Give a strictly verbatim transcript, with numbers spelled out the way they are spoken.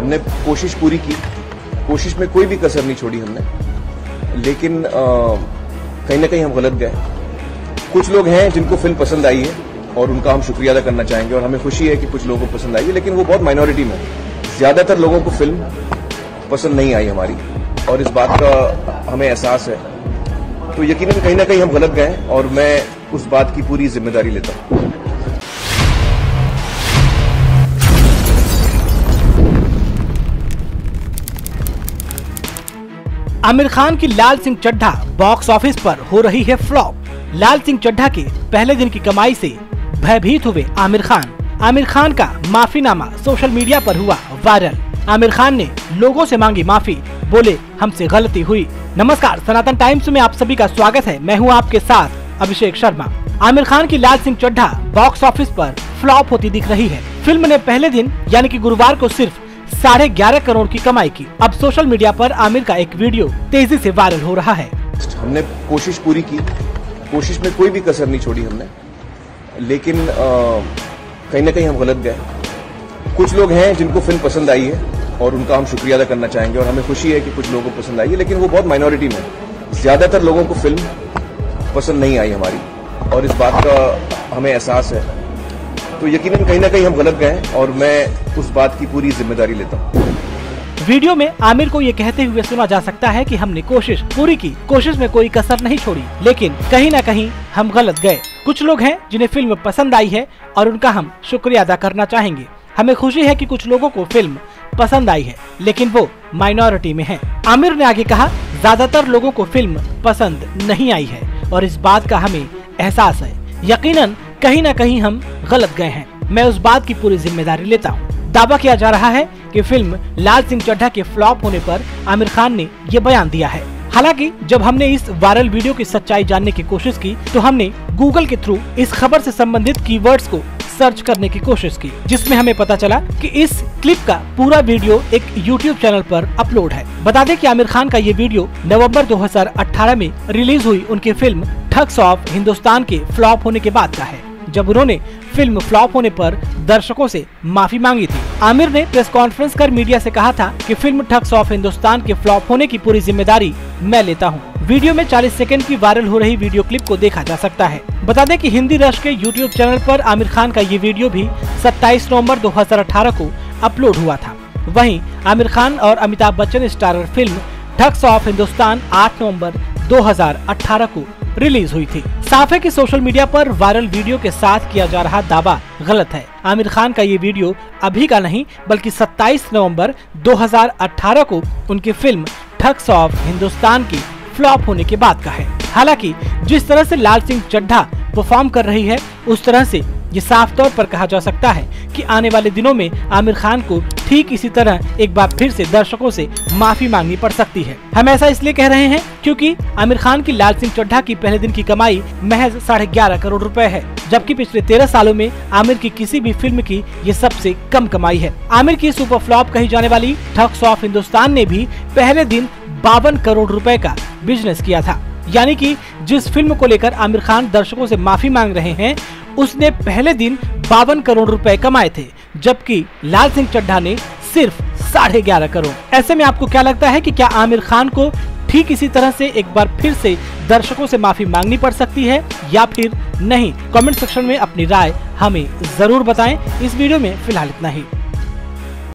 हमने कोशिश पूरी की, कोशिश में कोई भी कसर नहीं छोड़ी हमने, लेकिन कहीं ना कहीं हम गलत गए। कुछ लोग हैं जिनको फिल्म पसंद आई है और उनका हम शुक्रिया अदा करना चाहेंगे और हमें खुशी है कि कुछ लोगों को पसंद आई है, लेकिन वो बहुत माइनॉरिटी में। ज़्यादातर लोगों को फिल्म पसंद नहीं आई हमारी और इस बात का हमें एहसास है, तो यकीनन कहीं ना कहीं हम गलत गए और मैं उस बात की पूरी जिम्मेदारी लेता हूँ। आमिर खान की लाल सिंह चड्ढा बॉक्स ऑफिस पर हो रही है फ्लॉप। लाल सिंह चड्ढा के पहले दिन की कमाई से भयभीत हुए आमिर खान। आमिर खान का माफीनामा सोशल मीडिया पर हुआ वायरल। आमिर खान ने लोगों से मांगी माफी, बोले हमसे गलती हुई। नमस्कार, सनातन टाइम्स में आप सभी का स्वागत है। मैं हूं आपके साथ अभिषेक शर्मा। आमिर खान की लाल सिंह चड्ढा बॉक्स ऑफिस पर फ्लॉप होती दिख रही है। फिल्म ने पहले दिन यानी कि गुरुवार को सिर्फ साढ़े ग्यारह करोड़ की कमाई की। अब सोशल मीडिया पर आमिर का एक वीडियो तेजी से वायरल हो रहा है। हमने कोशिश पूरी की, कोशिश में कोई भी कसर नहीं छोड़ी हमने, लेकिन कहीं ना कहीं हम गलत गए। कुछ लोग हैं जिनको फिल्म पसंद आई है और उनका हम शुक्रिया अदा करना चाहेंगे और हमें खुशी है कि कुछ लोगों को पसंद आई है, लेकिन वो बहुत माइनॉरिटी में। ज्यादातर लोगों को फिल्म पसंद नहीं आई हमारी और इस बात का हमें एहसास है, तो यकीनन कहीं ना कहीं हम गलत गए और मैं उस बात की पूरी जिम्मेदारी लेता हूँ। वीडियो में आमिर को ये कहते हुए सुना जा सकता है कि हमने कोशिश पूरी की, कोशिश में कोई कसर नहीं छोड़ी, लेकिन कहीं ना कहीं हम गलत गए। कुछ लोग हैं जिन्हें फिल्म पसंद आई है और उनका हम शुक्रिया अदा करना चाहेंगे। हमें खुशी है कि कुछ लोगों को फिल्म पसंद आई है, लेकिन वो माइनॉरिटी में है। आमिर ने आगे कहा, ज्यादातर लोगों को फिल्म पसंद नहीं आई है और इस बात का हमें एहसास है। यकीनन कहीं ना कहीं हम गलत गए हैं, मैं उस बात की पूरी जिम्मेदारी लेता हूं। दावा किया जा रहा है कि फिल्म लाल सिंह चड्ढा के फ्लॉप होने पर आमिर खान ने ये बयान दिया है। हालांकि जब हमने इस वायरल वीडियो की सच्चाई जानने की कोशिश की तो हमने गूगल के थ्रू इस खबर से संबंधित कीवर्ड्स को सर्च करने की कोशिश की, जिसमें हमें पता चला कि इस क्लिप का पूरा वीडियो एक YouTube चैनल पर अपलोड है। बता दें कि आमिर खान का ये वीडियो नवंबर दो हज़ार अठारह में रिलीज हुई उनकी फिल्म ठग्स ऑफ हिंदुस्तान के फ्लॉप होने के बाद का है, जब उन्होंने फिल्म फ्लॉप होने पर दर्शकों से माफी मांगी थी। आमिर ने प्रेस कॉन्फ्रेंस कर मीडिया से कहा था कि फिल्म ठग्स ऑफ हिंदुस्तान के फ्लॉप होने की पूरी जिम्मेदारी मैं लेता हूं। वीडियो में चालीस सेकंड की वायरल हो रही वीडियो क्लिप को देखा जा सकता है। बता दें कि हिंदी रश के यूट्यूब चैनल पर आमिर खान का ये वीडियो भी सत्ताईस नवंबर दो हज़ार अठारह को अपलोड हुआ था। वहीं आमिर खान और Amitabh Bachchan starrer film thugs of Hindustan आठ नवंबर दो हज़ार अठारह को रिलीज हुई थी। साफ है कि सोशल मीडिया पर वायरल वीडियो के साथ किया जा रहा दावा गलत है। आमिर खान का ये वीडियो अभी का नहीं बल्कि सत्ताईस नवंबर दो हज़ार अठारह को उनकी फिल्म ठग्स ऑफ हिंदुस्तान की फ्लॉप होने के बाद का है। हालांकि जिस तरह से लाल सिंह चड्ढा परफॉर्म कर रही है, उस तरह से ये साफ तौर पर कहा जा सकता है कि आने वाले दिनों में आमिर खान को ठीक इसी तरह एक बार फिर से दर्शकों से माफी मांगनी पड़ सकती है। हम ऐसा इसलिए कह रहे हैं क्योंकि आमिर खान की लाल सिंह चड्ढा की पहले दिन की कमाई महज साढ़े ग्यारह करोड़ रुपए है, जबकि पिछले तेरह सालों में आमिर की किसी भी फिल्म की ये सबसे कम कमाई है। आमिर की सुपर फ्लॉप कही जाने वाली ठग्स ऑफ हिंदुस्तान ने भी पहले दिन बावन करोड़ रुपए का बिजनेस किया था, यानी कि जिस फिल्म को लेकर आमिर खान दर्शकों से माफी मांग रहे हैं उसने पहले दिन बावन करोड़ रुपए कमाए थे, जबकि लाल सिंह चड्ढा ने सिर्फ साढ़े ग्यारह करोड़। ऐसे में आपको क्या लगता है कि क्या आमिर खान को ठीक इसी तरह से एक बार फिर से दर्शकों से माफी मांगनी पड़ सकती है या फिर नहीं? कमेंट सेक्शन में अपनी राय हमें जरूर बताएं। इस वीडियो में फिलहाल इतना ही।